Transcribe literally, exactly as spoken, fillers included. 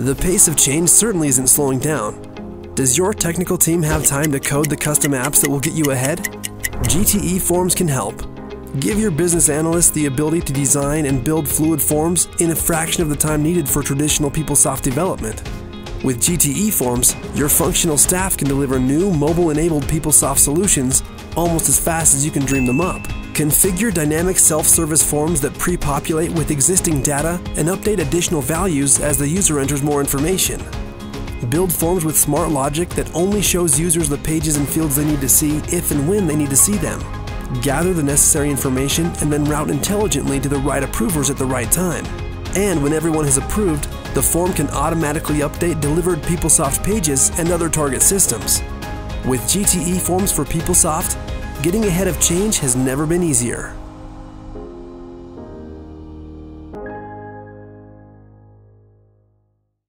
The pace of change certainly isn't slowing down. Does your technical team have time to code the custom apps that will get you ahead? G T eForms can help. Give your business analysts the ability to design and build fluid forms in a fraction of the time needed for traditional PeopleSoft development. With G T eForms, your functional staff can deliver new mobile-enabled PeopleSoft solutions almost as fast as you can dream them up. Configure dynamic self-service forms that pre-populate with existing data and update additional values as the user enters more information. Build forms with smart logic that only shows users the pages and fields they need to see if and when they need to see them. Gather the necessary information and then route intelligently to the right approvers at the right time. And when everyone has approved, the form can automatically update delivered PeopleSoft pages and other target systems. With G T eForms for PeopleSoft, getting ahead of change has never been easier.